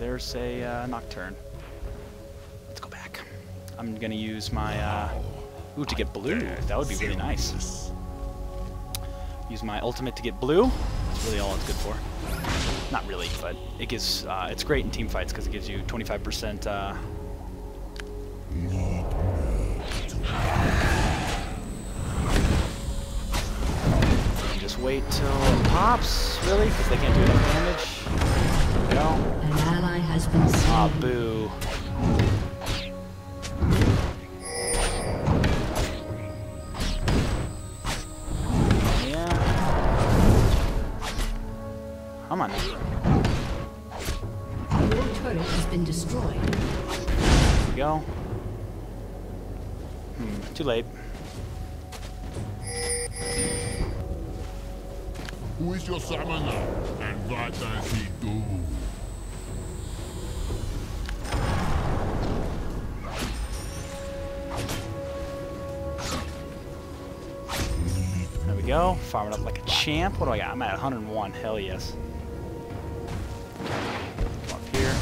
there's a Nocturne. Let's go back. I'm gonna use my, ooh, to get blue. That would be really nice. Use my ultimate to get blue. That's really all it's good for. Not really, but it gives, it's great in team fights because it gives you 25%, Just wait till it pops, really, because they can't do enough damage. There we go. An ally has been slain. Ah, boo. Yeah. Come on. Your turret has been destroyed. There we go. Too late. Who is your summoner, and what does he do? There we go, farming up like a champ. What do I got? I'm at 101, hell yes. Come up here.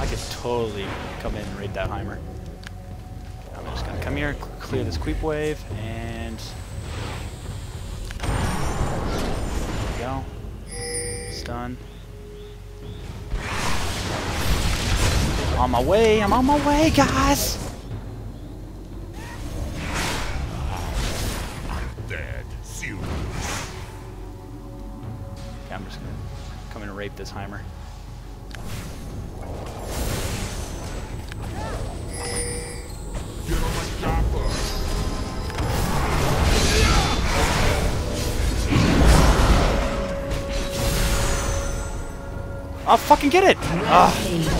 I could totally come in and raid that Heimer. I'm just gonna come here, clear this creep wave, and go. Stun. On my way, I'm on my way, guys! I'm dead serious. Okay, I'm just gonna come in and rape this Heimer. I'll fucking get it! Ugh.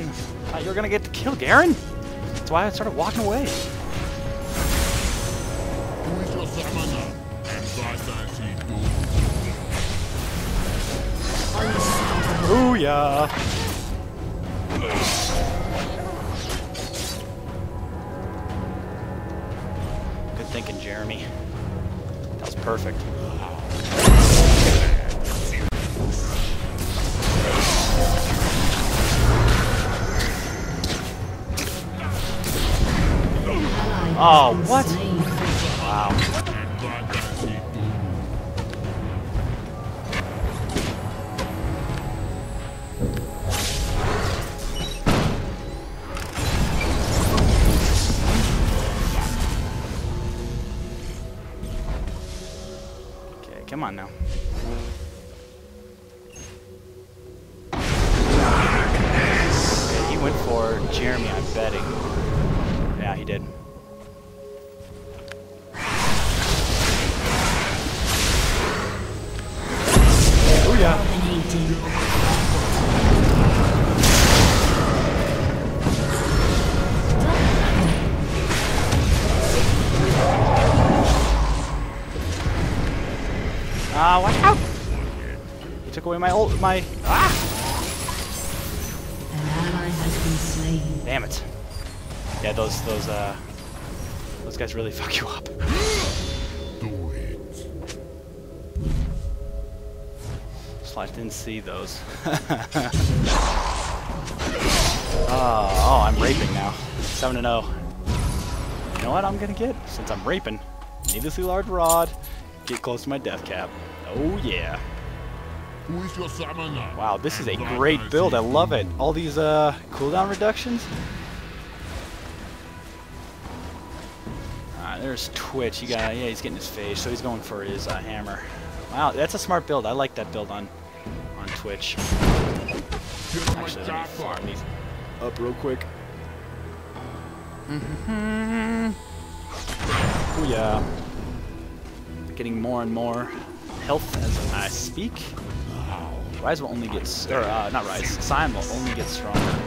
Garen, I thought you were gonna get the kill, Garen! That's why I started walking away. Booyah! Good thinking, Jeremy. That was perfect. Oh, what? Wow. Come on now. He went for Jeremy, I'm betting. Yeah, he did. Oh yeah. Wow! He took away my ult, my... Ah! An ally has been slain. Damn it. Yeah, those guys really fuck you up. Do it. So I didn't see those. Oh, I'm raping now. 7-0. You know what I'm gonna get? Since I'm raping, needlessly large rod. Get close to my death cap. Oh yeah. Who is your summoner? Wow, this is a great build. I love it. All these cooldown reductions. Alright, there's Twitch. You got, yeah, he's getting his face, so he's going for his hammer. Wow, that's a smart build. I like that build on Twitch. Actually, let me farm these up real quick. Oh yeah. Getting more and more health as I speak. Rise will only get, or not Rise, Sion will only get stronger.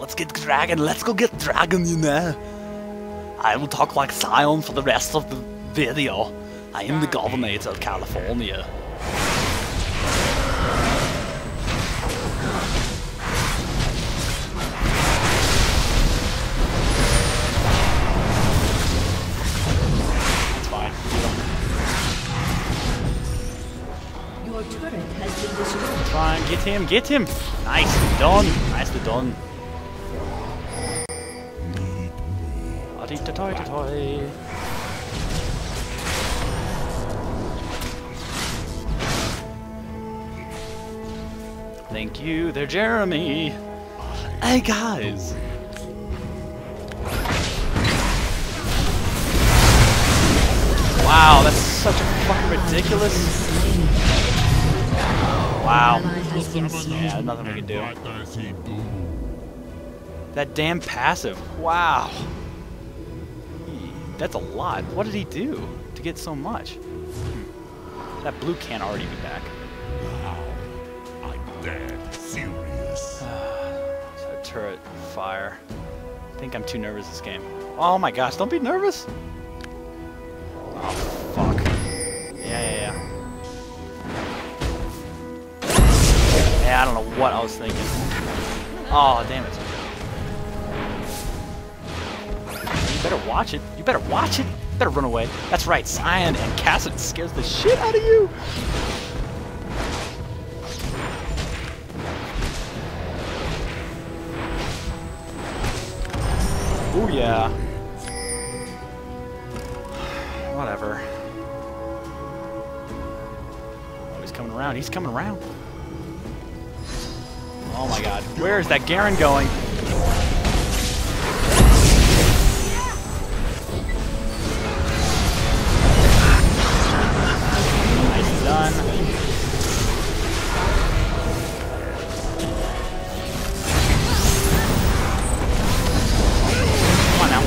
Let's get Dragon. Let's go get Dragon, you know. I will talk like Sion for the rest of the video. I am the governor of California. Fine, get him, get him! Nicely done, nicely done. Thank you, they're Jeremy! Hey guys! Wow, that's such a fucking ridiculous... Wow. Yeah, nothing we can do. That damn passive. Wow. That's a lot. What did he do to get so much? That blue can't already be back. Wow. I'm dead serious. So turret fire. I think I'm too nervous this game. Oh my gosh, don't be nervous. Oh fuck. Yeah. I don't know what I was thinking. Oh, damn it. You better watch it. You better watch it. You better run away. That's right, Sion and Cassadin scares the shit out of you. Ooh, yeah. Whatever. Oh, he's coming around. He's coming around. Oh my god, where is that Garen going? Nice done. Come on now.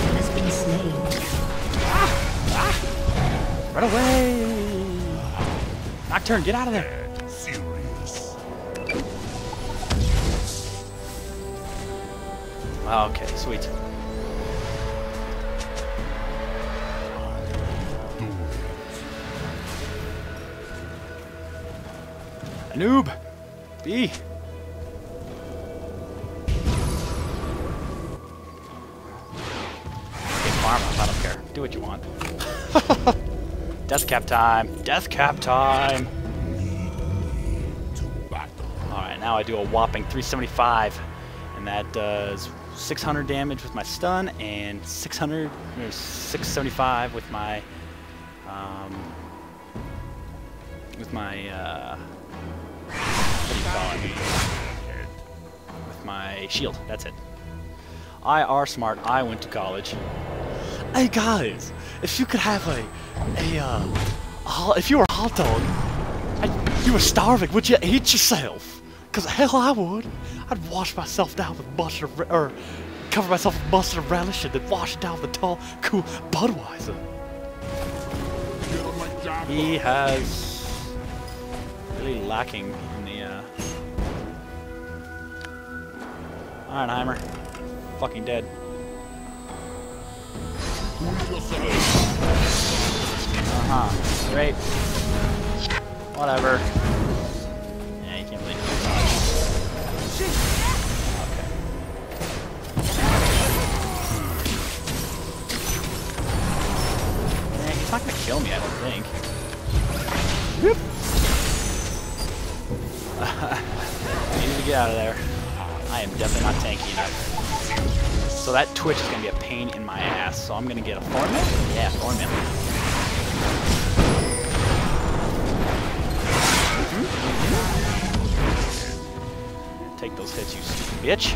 Run away! Nocturne, get out of there! Okay, sweet. Noob! B! I don't care. Do what you want. Death cap time! Death cap time! Alright, now I do a whopping 375. And that does... 600 damage with my stun and 675 with my shield. That's it. I are smart. I went to college. Hey guys, if you could have if you were a hot dog, and you were starving, would you eat yourself? Cause hell, I would. I'd wash myself down with mustard, or cover myself with mustard and relish, and then wash it down with tall, cool Budweiser. He has really lacking in the. All right, Heimer, fucking dead. Great. Whatever. Okay. Man, he's not gonna kill me, I don't think. Whoop. I need to get out of there. I am definitely not tanky enough. So that Twitch is gonna be a pain in my ass. So I'm gonna get a Thornmail? Yeah, Thornmail. Take those hits, you stupid bitch.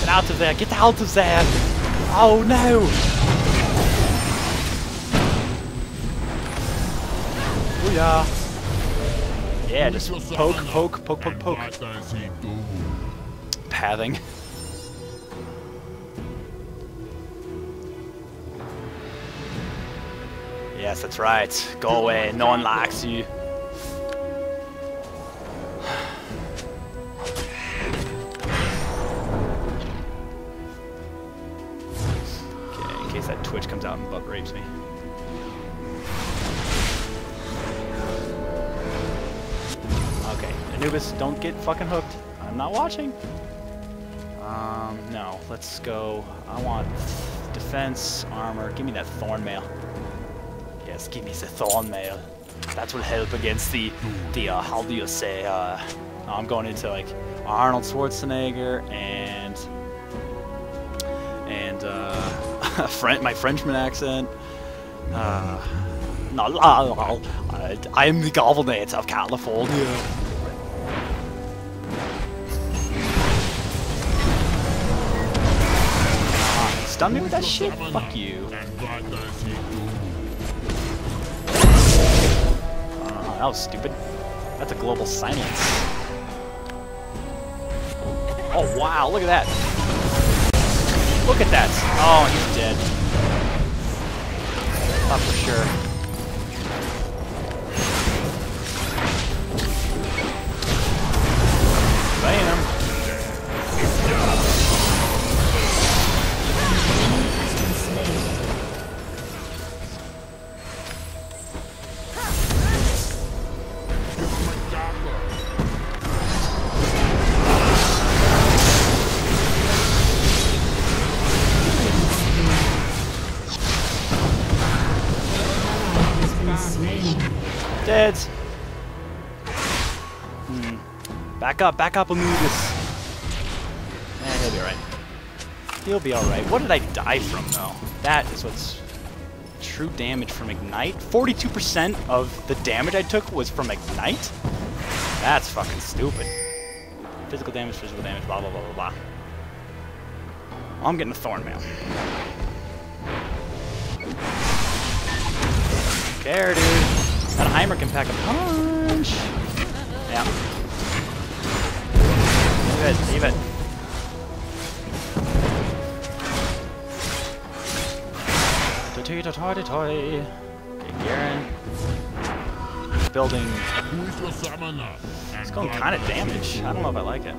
Get out of there, get out of there! Oh no! Booyah! Yeah, just poke, poke, poke, poke, poke. Pathing. Yes, that's right. Go away. No one likes you. Okay, in case that Twitch comes out and butt rapes me. Okay, Anubis, don't get fucking hooked. I'm not watching. No, let's go. I want defense, armor. Give me that Thornmail. Yes, give me the Thornmail. That will help against the how do you say, I'm going into like Arnold Schwarzenegger and my Frenchman accent. No, I am the governor of California. Stun me with that shit? Fuck you. That was stupid. That's a global silence. Oh wow, look at that. Look at that. Oh, he's dead. Not for sure. Bam. Back up, Amoongus. Man, he'll be alright. He'll be alright. What did I die from, though? That is what's... True damage from Ignite? 42% of the damage I took was from Ignite? That's fucking stupid. Physical damage, blah, blah, blah, blah, blah. I'm getting a Thornmail. There it is. That Heimer can pack a punch. Yeah. Leave it, leave it. Okay, Garen. Building. It's going kind of damage. I don't know if I like it.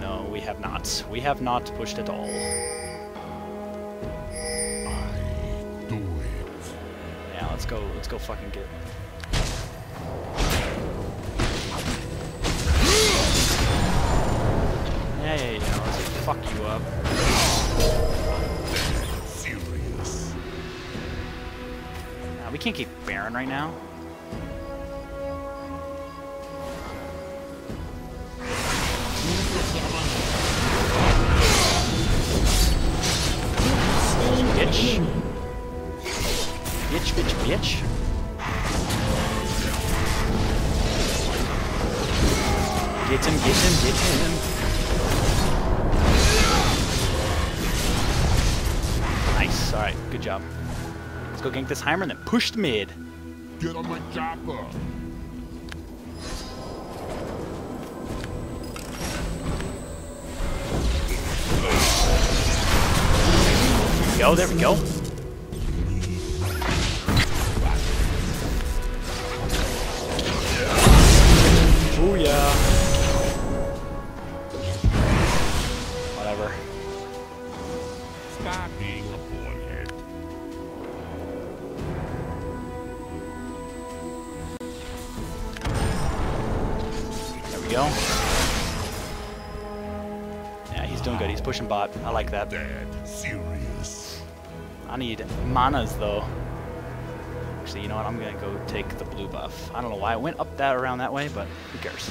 No, we have not. We have not pushed at all. I do it. Yeah, let's go. Let's go fucking get. Hey, you know, let's just fuck you up. Serious. Nah, we can't keep Baron right now. Bitch. Bitch, bitch, bitch. Get him, get him, get him. Nice. Alright, good job. Let's go gank this Heimer and then push mid. Get on my chopper. Go, there we go. Oh yeah. Whatever. Stop being a bonehead. There we go. Yeah, he's doing good. He's pushing bot. I like that. Dead serious. I need manas though. Actually, you know what? I'm gonna go take the blue buff. I don't know why I went up that around that way, but who cares?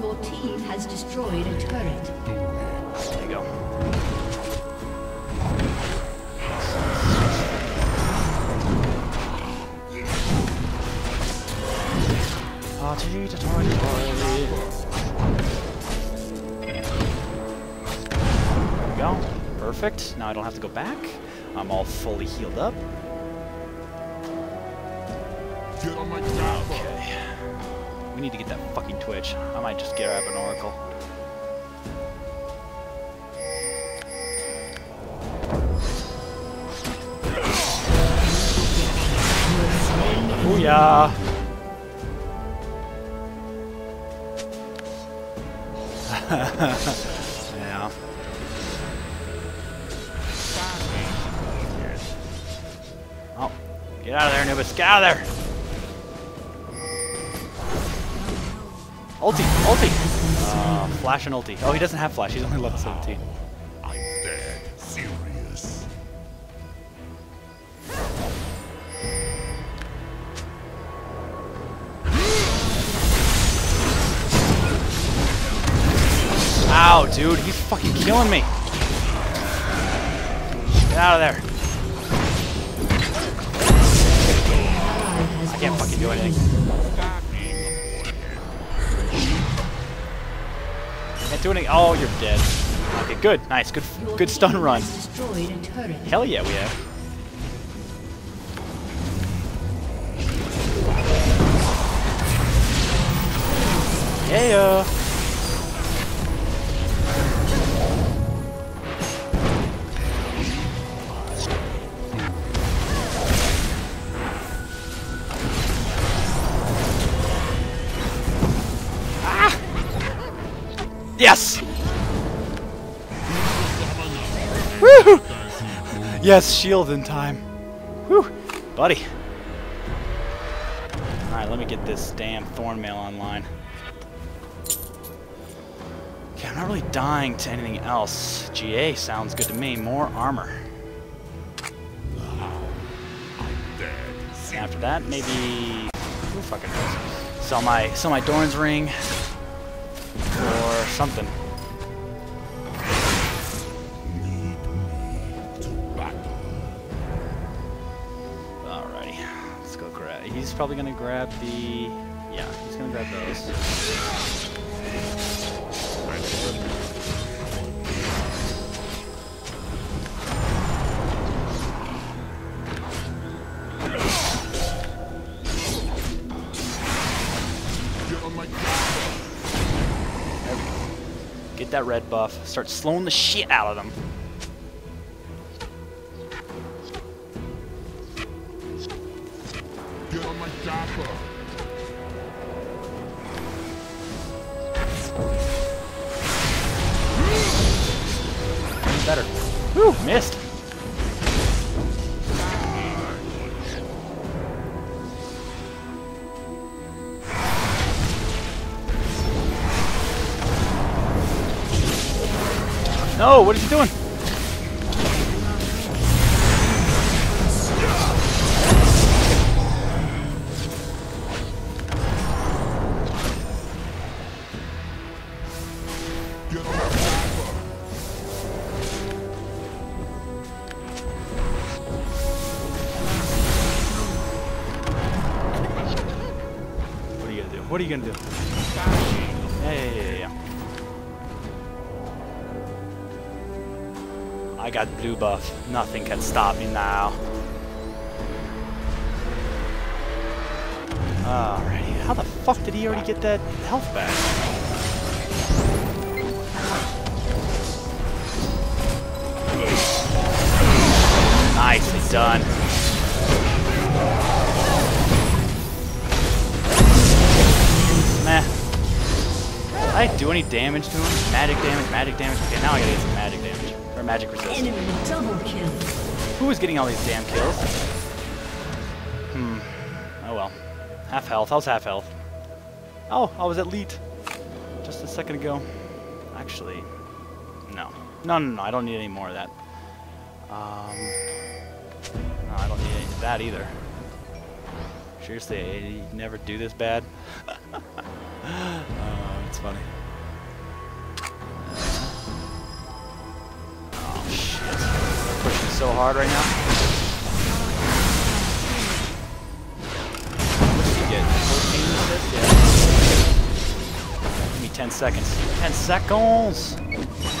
Your team has destroyed a turret. There you go. There we go. Perfect. Now I don't have to go back. I'm all fully healed up. Okay. We need to get that fucking Twitch. I might just grab an Oracle. Booyah! Yeah. Oh, get out of there, Anubis! Get out of there! Ulti! Ulti! Flash and ulti. Oh, he doesn't have flash. He's only level 17. I'm dead serious. Ow, dude, he's fucking killing me. Get out of there. I can't fucking do anything. Doing it. Oh, you're dead. Okay, good. Nice. Good stun run. Hell yeah, we have. Yeah. Yes! Woo! Yes, shield in time. Woo! Buddy. Alright, let me get this damn Thornmail online. Okay, I'm not really dying to anything else. GA sounds good to me. More armor. And after that, maybe... Who fucking knows? Sell my Doran's ring. Or something. Alrighty, let's go grab. He's probably gonna grab the. Yeah, he's gonna grab those. Get on my. Get that red buff. Start slowing the shit out of them. Get on my chopper. Better. Whew, missed. No, what is he doing? What are you gonna do? What are you gonna do? Hey. I got blue buff. Nothing can stop me now. Alrighty. How the fuck did he already get that health back? Nicely done. Meh. Did I do any damage to him? Magic damage, magic damage. Okay, now I gotta get some magic damage. Or magic resist. Enemy double kill. Who is getting all these damn kills? Oh well. Half health. I was half health. Oh, I was elite. Just a second ago. Actually, no. No. I don't need any more of that. No, I don't need any of that either. Seriously, I never do this bad. It's funny. So hard right now. What did he get? 14 assists? Yeah. Give me 10 seconds. 10 seconds!